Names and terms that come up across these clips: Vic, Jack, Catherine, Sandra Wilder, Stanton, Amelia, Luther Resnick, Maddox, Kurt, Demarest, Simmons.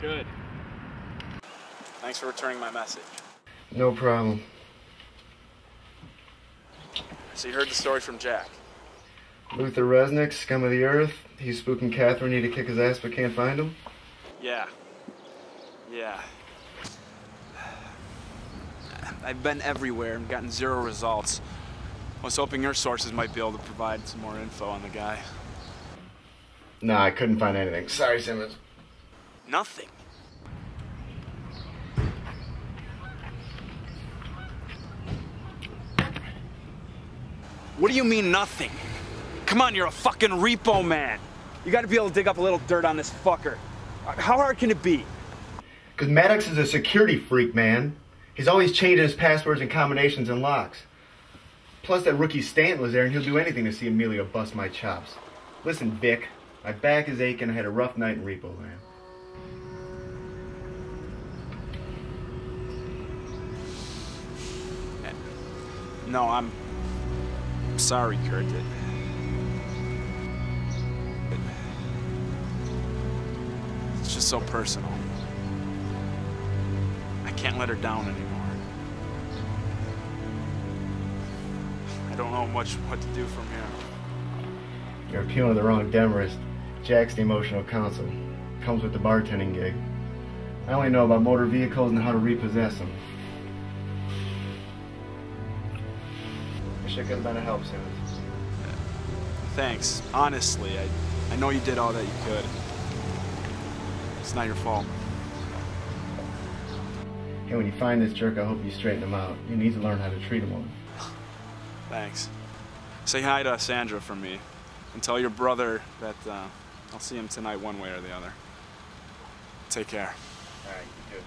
Good. Thanks for returning my message. No problem. So you heard the story from Jack? Luther Resnick, scum of the earth. He's spooking Catherine, need to kick his ass but can't find him? Yeah. Yeah. I've been everywhere and gotten zero results. I was hoping your sources might be able to provide some more info on the guy. Nah, I couldn't find anything. Sorry, Simmons. Nothing. What do you mean, nothing? Come on, you're a fucking repo man. You gotta be able to dig up a little dirt on this fucker. How hard can it be? Because Maddox is a security freak, man. He's always changing his passwords and combinations and locks. Plus, that rookie Stanton was there, and he'll do anything to see Amelia bust my chops. Listen, Vic, my back is aching. I had a rough night in repo land. No, I'm sorry, Kurt. It's just so personal. I can't let her down anymore. I don't know much what to do from here. You're appealing to the wrong Demarest. Jack's the emotional counsel. Comes with the bartending gig. I only know about motor vehicles and how to repossess them. Wish I could have been a help, Simmons. Thanks. Honestly, I know you did all that you could. It's not your fault. Hey, when you find this jerk, I hope you straighten him out. You need to learn how to treat him all. Thanks. Say hi to Sandra from me, and tell your brother that I'll see him tonight one way or the other. Take care. All right, you too.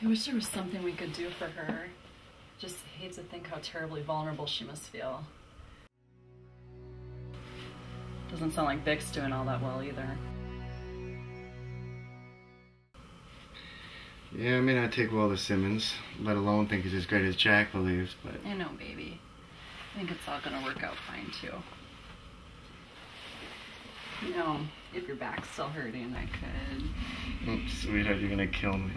I wish there was something we could do for her. Just hate to think how terribly vulnerable she must feel. Doesn't sound like Vic's doing all that well either. Yeah, I may not take well to Simmons, let alone think he's as great as Jack believes, but... I know, baby. I think it's all gonna work out fine, too. You know, if your back's still hurting, I could... Sweetheart, you're gonna kill me.